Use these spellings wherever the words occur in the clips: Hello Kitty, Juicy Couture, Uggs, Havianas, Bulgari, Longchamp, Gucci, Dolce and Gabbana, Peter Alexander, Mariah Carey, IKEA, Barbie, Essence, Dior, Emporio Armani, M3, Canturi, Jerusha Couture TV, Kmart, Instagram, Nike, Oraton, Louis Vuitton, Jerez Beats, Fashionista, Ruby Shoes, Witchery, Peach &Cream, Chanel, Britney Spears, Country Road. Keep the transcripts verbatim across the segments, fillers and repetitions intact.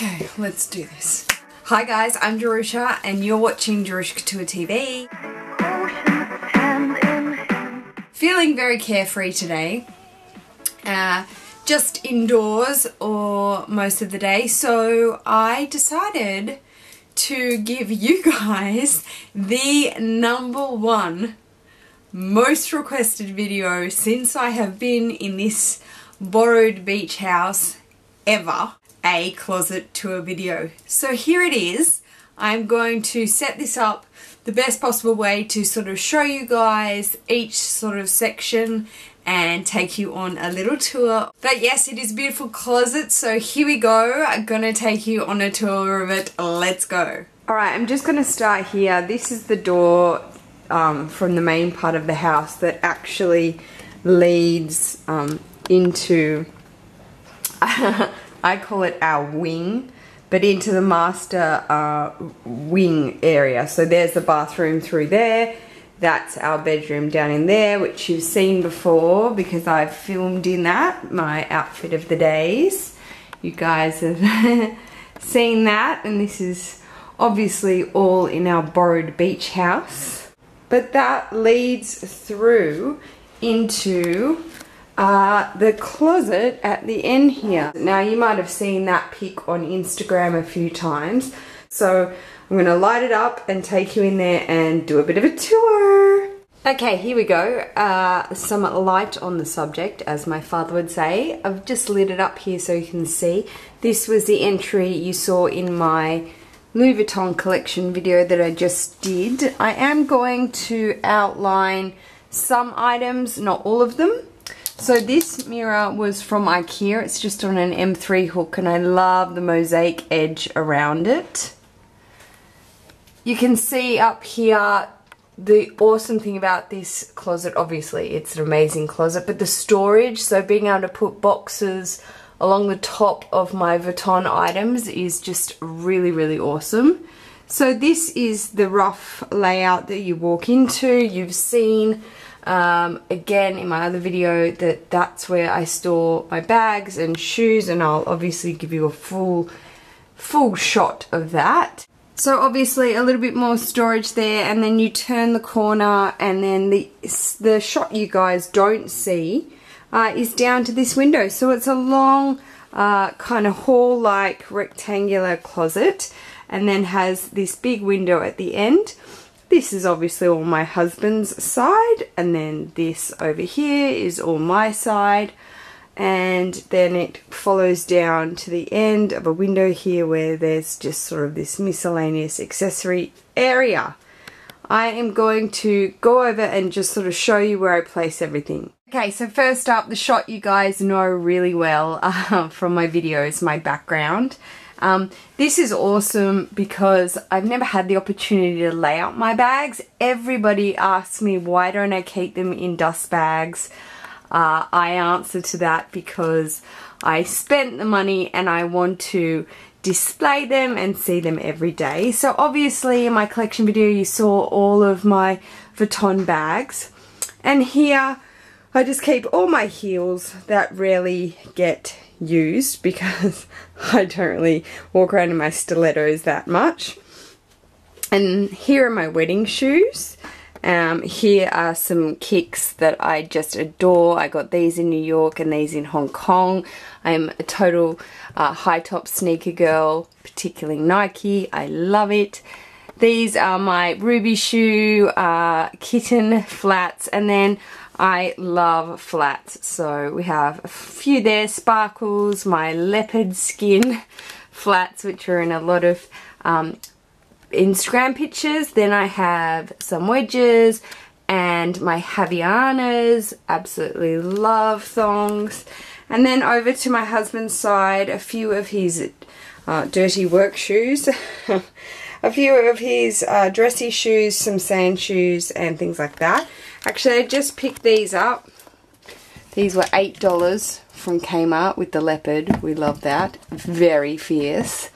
Okay, let's do this. Hi guys, I'm Jerusha and you're watching Jerusha Couture T V. Feeling very carefree today. Uh, just indoors or most of the day, so I decided to give you guys the number one most requested video since I have been in this borrowed beach house ever, a closet tour video. So here it is. I'm going to set this up the best possible way to sort of show you guys each sort of section and take you on a little tour. But yes, it is a beautiful closet, so here we go. I'm gonna take you on a tour of it. Let's go. All right, I'm just gonna start here. This is the door um, from the main part of the house that actually leads um, into, I call it our wing, but into the master uh, wing area. So there's the bathroom through there. That's our bedroom down in there, which you've seen before because I've filmed in that, my outfit of the days. You guys have seen that, and this is obviously all in our borrowed beach house. But that leads through into uh, the closet at the end here. Now you might have seen that pic on Instagram a few times. So I'm going to light it up and take you in there and do a bit of a tour. Okay, here we go. Uh, some light on the subject, as my father would say. I've just lit it up here so you can see. This was the entry you saw in my Louis Vuitton collection video that I just did. I am going to outline some items, not all of them. So this mirror was from IKEA. It's just on an M three hook and I love the mosaic edge around it. You can see up here the awesome thing about this closet, obviously it's an amazing closet, but the storage, so being able to put boxes along the top of my Vuitton items is just really, really awesome. So this is the rough layout that you walk into. You've seen um, again in my other video that that's where I store my bags and shoes, and I'll obviously give you a full full shot of that. So obviously a little bit more storage there, and then you turn the corner, and then the, the shot you guys don't see uh, is down to this window. So it's a long uh, kind of hall-like rectangular closet and then has this big window at the end. This is obviously all my husband's side, and then this over here is all my side. And then it follows down to the end of a window here where there's just sort of this miscellaneous accessory area. I am going to go over and just sort of show you where I place everything. Okay, so first up, the shot you guys know really well uh, from my videos, my background. Um, this is awesome because I've never had the opportunity to lay out my bags. Everybody asks me, why don't I keep them in dust bags? Uh, I answer to that because I spent the money and I want to display them and see them every day. So obviously in my collection video you saw all of my Vuitton bags, and here I just keep all my heels that rarely get used because I don't really walk around in my stilettos that much. And here are my wedding shoes. Um, here are some kicks that I just adore. I got these in New York and these in Hong Kong. I'm a total uh, high top sneaker girl, particularly Nike. I love it. These are my Ruby Shoe uh, kitten flats, and then I love flats. So we have a few there, sparkles, my leopard skin flats, which are in a lot of um, Instagram pictures. Then I have some wedges and my Havianas, absolutely love thongs. And then over to my husband's side, a few of his uh, dirty work shoes, a few of his uh, dressy shoes, some sand shoes and things like that. Actually, I just picked these up. These were eight dollars from Kmart with the leopard. We love that, very fierce.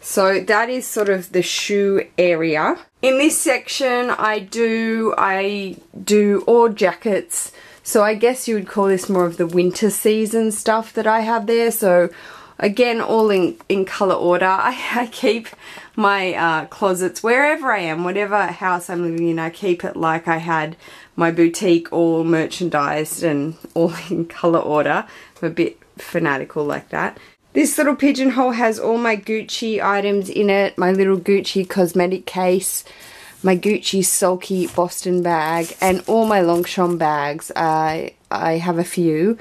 So that is sort of the shoe area. In this section I do, I do all jackets. So I guess you would call this more of the winter season stuff that I have there. So Again, all in, in colour order. I, I keep my uh, closets wherever I am, whatever house I'm living in, I keep it like I had my boutique all merchandised and all in colour order. I'm a bit fanatical like that. This little pigeonhole has all my Gucci items in it, my little Gucci cosmetic case, my Gucci sulky Boston bag, and all my Longchamp bags. I, I have a few.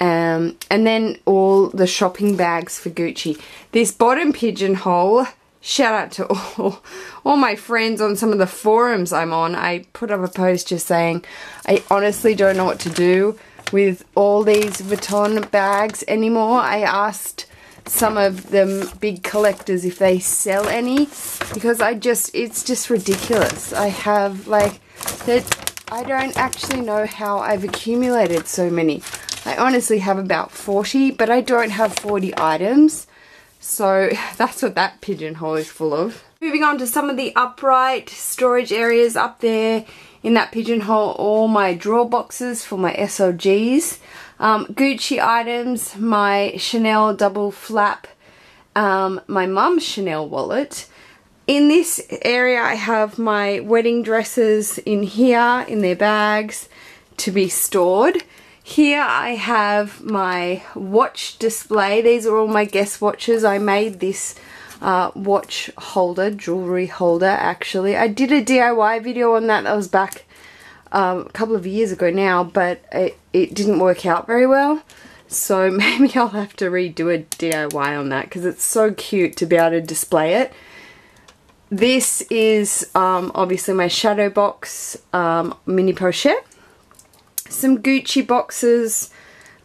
Um, and then all the shopping bags for Gucci. This bottom pigeonhole, shout out to all, all my friends on some of the forums I'm on. I put up a post just saying, I honestly don't know what to do with all these Vuitton bags anymore. I asked some of the big collectors if they sell any, because I just, it's just ridiculous. I have like, that. I don't actually know how I've accumulated so many. I honestly have about forty, but I don't have forty items. So that's what that pigeonhole is full of. Moving on to some of the upright storage areas up there. In that pigeonhole, all my drawer boxes for my S L Gs. Um, Gucci items, my Chanel double flap, um, my mum's Chanel wallet. In this area, I have my wedding dresses in here, in their bags, to be stored. Here I have my watch display. These are all my guest watches. I made this uh, watch holder, jewellery holder actually. I did a D I Y video on that. That was back um, a couple of years ago now, but it, it didn't work out very well. So maybe I'll have to redo a D I Y on that, because it's so cute to be able to display it. This is um, obviously my shadow box um, mini pochette. Some Gucci boxes,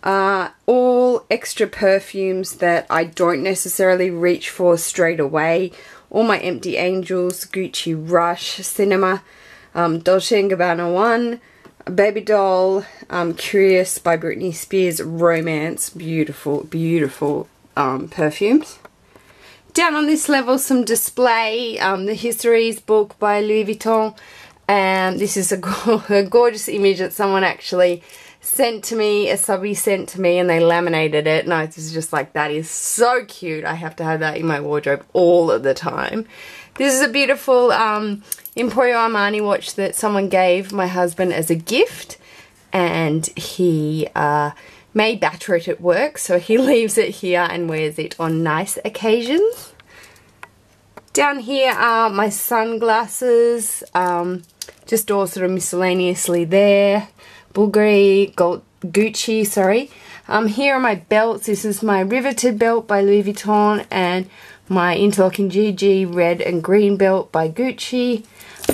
uh, all extra perfumes that I don't necessarily reach for straight away. All my Empty Angels, Gucci Rush, Cinema, um, Dolce and Gabbana One, Baby Doll, um, Curious by Britney Spears, Romance, beautiful, beautiful um, perfumes. Down on this level, some display, um, the Histories book by Louis Vuitton. And this is a, a gorgeous image that someone actually sent to me, a subby sent to me, and they laminated it. And I was just like, that is so cute. I have to have that in my wardrobe all of the time. This is a beautiful um, Emporio Armani watch that someone gave my husband as a gift. And he uh, may batter it at work, so he leaves it here and wears it on nice occasions. Down here are my sunglasses. Um, Just all sort of miscellaneously there. Bulgari, gold, Gucci, sorry. Um, here are my belts. This is my riveted belt by Louis Vuitton and my interlocking G G red and green belt by Gucci.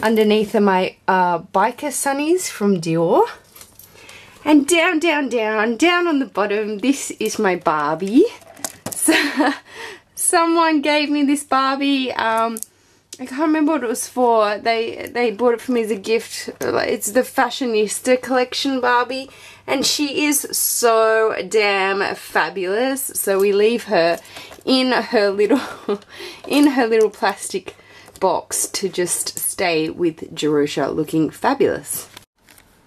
Underneath are my uh, biker sunnies from Dior. And down, down, down, down on the bottom, this is my Barbie. So, someone gave me this Barbie. Um, I can't remember what it was for. They they bought it for me as a gift. It's the Fashionista collection Barbie. And she is so damn fabulous. So we leave her in her little in her little plastic box to just stay with Jerusha looking fabulous.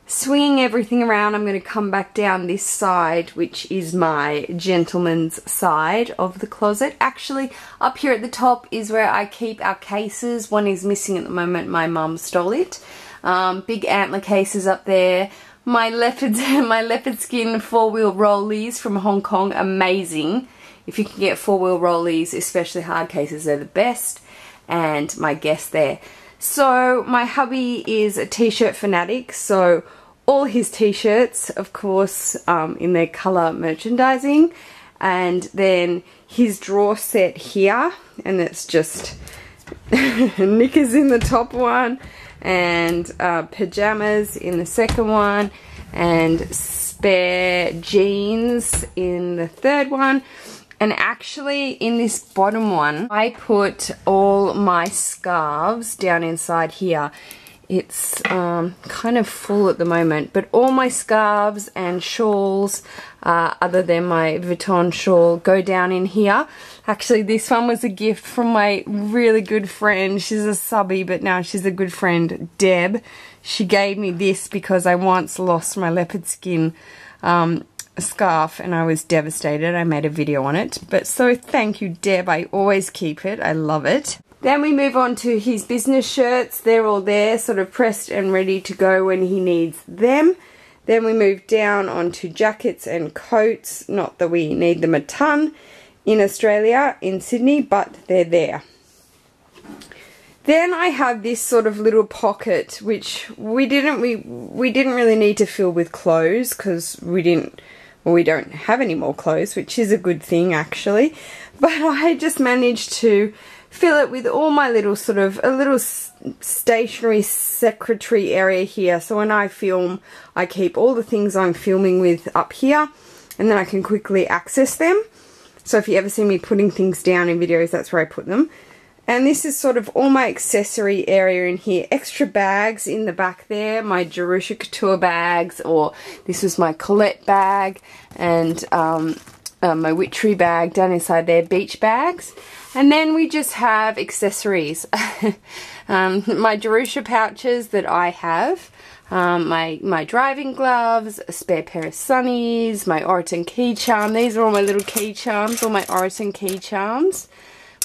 Swinging everything around, I'm going to come back down this side, which is my gentleman's side of the closet. Actually, up here at the top is where I keep our cases. One is missing at the moment. My mum stole it. Um, big antler cases up there. My leopard, my leopard skin four-wheel rollies from Hong Kong. Amazing. If you can get four-wheel rollies, especially hard cases, they're the best. And my guest there. So my hubby is a t-shirt fanatic, so all his t-shirts, of course, um, in their colour merchandising, and then his drawer set here, and it's just knickers in the top one, and uh, pyjamas in the second one, and spare jeans in the third one. And actually, in this bottom one, I put all my scarves down inside here. It's um, kind of full at the moment, but all my scarves and shawls, uh, other than my Vuitton shawl, go down in here. Actually, this one was a gift from my really good friend. She's a subby, but now she's a good friend, Deb. She gave me this because I once lost my leopard skin um, a scarf and I was devastated. I made a video on it. But so thank you, Deb. I always keep it. I love it. Then we move on to his business shirts. They're all there, sort of pressed and ready to go when he needs them. Then we move down onto jackets and coats. Not that we need them a ton in Australia, in Sydney, but they're there. Then I have this sort of little pocket, which we didn't we we didn't really need to fill with clothes because we didn't well we don't have any more clothes, which is a good thing actually. But I just managed to fill it with all my little sort of a little stationary secretary area here. So when I film, I keep all the things I'm filming with up here, and then I can quickly access them. So if you ever see me putting things down in videos, that's where I put them. And this is sort of all my accessory area in here. Extra bags in the back there, my Jerusha Couture bags, or this was my Colette bag, and um, uh, my Witchery bag down inside there, beach bags. And then we just have accessories. um, my Jerusha pouches that I have, um, my, my driving gloves, a spare pair of sunnies, my Oraton key charm. These are all my little key charms, all my Oraton key charms.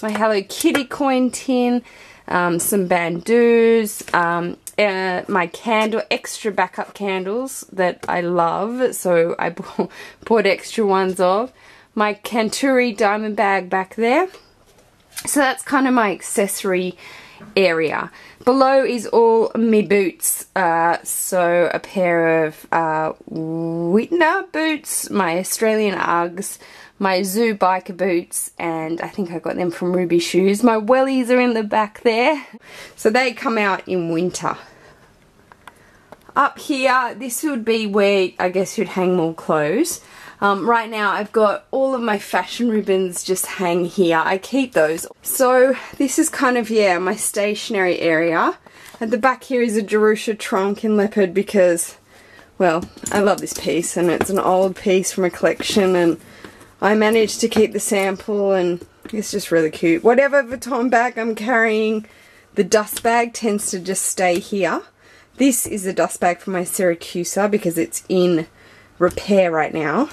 My Hello Kitty coin tin, um, some bandeaus, um, uh, my candle, extra backup candles that I love, so I bought extra ones of. My Canturi diamond bag back there. So that's kind of my accessory area. Below is all me boots, uh, so a pair of uh, Whitner boots, my Australian Uggs, my Zoo biker boots, and I think I got them from Ruby Shoes. My wellies are in the back there. So they come out in winter. Up here, this would be where I guess you'd hang more clothes. Um, right now I've got all of my fashion ribbons just hang here. I keep those. So this is kind of, yeah, my stationary area. At the back here is a Jerusha trunk in leopard because, well, I love this piece and it's an old piece from a collection, and I managed to keep the sample and it's just really cute. Whatever Vuitton bag I'm carrying, the dust bag tends to just stay here. This is the dust bag for my Syracusa because it's in repair right now.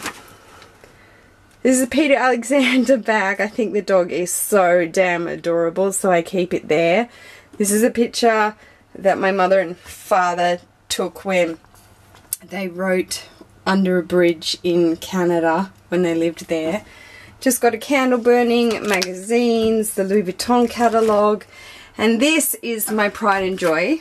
This is a Peter Alexander bag. I think the dog is so damn adorable, so I keep it there. This is a picture that my mother and father took when they wrote under a bridge in Canada when they lived there. Just got a candle burning, magazines, the Louis Vuitton catalogue, and this is my pride and joy.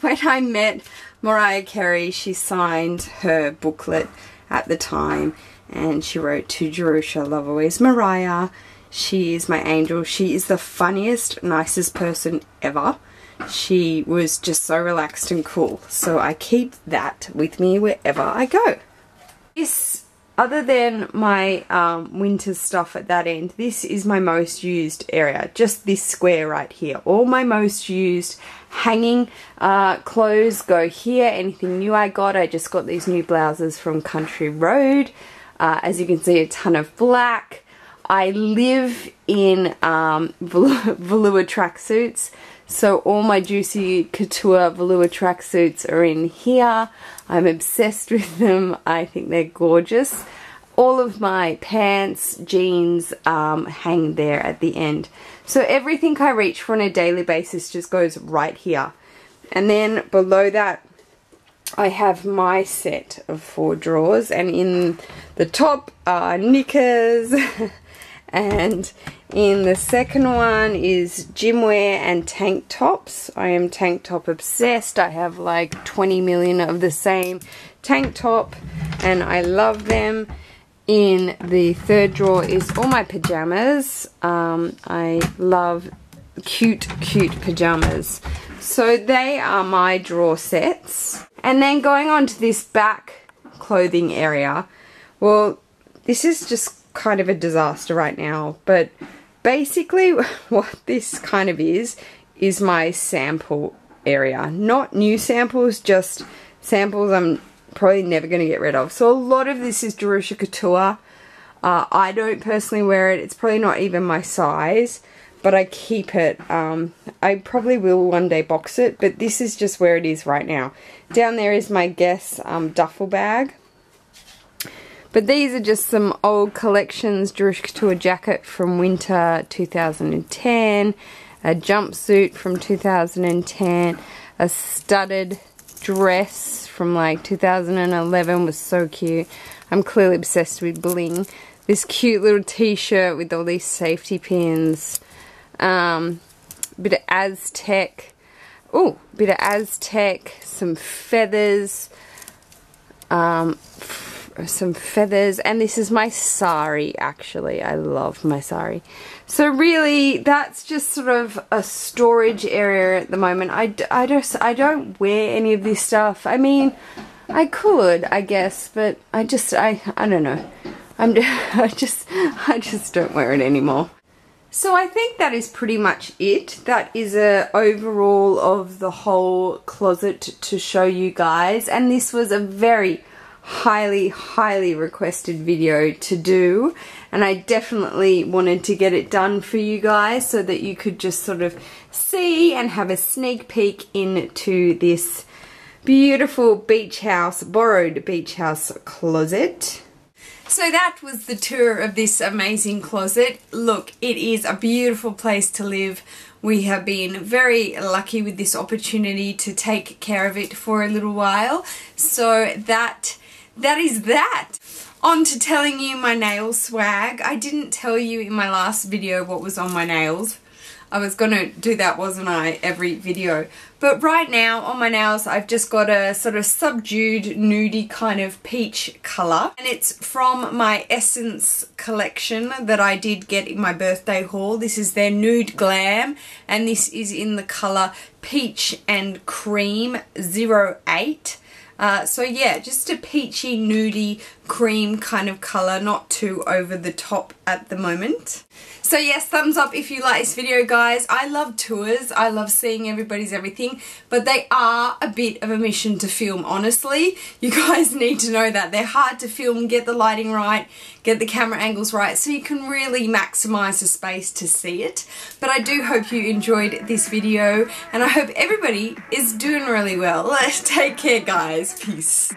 When I met Mariah Carey, she signed her booklet at the time, and she wrote, "To Jerusha, love always, Mariah. She is my angel. She is the funniest, nicest person ever. She was just so relaxed and cool." So I keep that with me wherever I go. This, other than my um, winter stuff at that end, this is my most used area. Just this square right here. All my most used hanging uh, clothes go here. Anything new I got. I just got these new blouses from Country Road. Uh, as you can see, a ton of black. I live in um, velour tracksuits. So all my Juicy Couture velour tracksuits are in here. I'm obsessed with them. I think they're gorgeous. All of my pants, jeans um, hang there at the end. So everything I reach for on a daily basis just goes right here. And then below that, I have my set of four drawers. And in the top are knickers. And in the second one is gym wear and tank tops. I am tank top obsessed. I have like twenty million of the same tank top and I love them. In the third drawer is all my pajamas. Um, I love cute, cute pajamas. So they are my drawer sets. And then going on to this back clothing area. Well, this is just kind of a disaster right now, but basically what this kind of is is my sample area. Not new samples, just samples I'm probably never going to get rid of. So a lot of this is Jerusha Couture. uh, I don't personally wear it. It's probably not even my size, but I keep it. um, I probably will one day box it, but this is just where it is right now. Down there is my Guess um, duffel bag. But these are just some old collections. Jerusha Couture jacket from winter two thousand ten, a jumpsuit from two thousand ten, a studded dress from like two thousand eleven, was so cute. I'm clearly obsessed with bling. This cute little t-shirt with all these safety pins. Um, bit of Aztec. Oh, bit of Aztec, some feathers, um, some feathers, and this is my sari, actually. I love my sari. So really, that's just sort of a storage area at the moment. I, I, just, I don't wear any of this stuff. I mean, I could, I guess, but I just, I, I don't know. I'm, I just, I just don't wear it anymore. So I think that is pretty much it. That is a overall of the whole closet to show you guys. And this was a very highly, highly requested video to do. And I definitely wanted to get it done for you guys so that you could just sort of see and have a sneak peek into this beautiful beach house, borrowed beach house closet. So that was the tour of this amazing closet. Look, it is a beautiful place to live. We have been very lucky with this opportunity to take care of it for a little while. So that, that is that. On to telling you my nail swag. I didn't tell you in my last video what was on my nails. I was going to do that, wasn't I, every video. But right now on my nails I've just got a sort of subdued nudie kind of peach colour. And it's from my Essence collection that I did get in my birthday haul. This is their Nude Glam and this is in the colour Peach and Cream zero eight. Uh, so yeah, just a peachy, nudie, cream kind of colour, not too over the top at the moment. So yes, thumbs up if you like this video, guys. I love tours, I love seeing everybody's everything, but they are a bit of a mission to film, honestly. You guys need to know that. They're hard to film, get the lighting right, get the camera angles right, so you can really maximise the space to see it. But I do hope you enjoyed this video, and I hope everybody is doing really well. Take care, guys. Peace.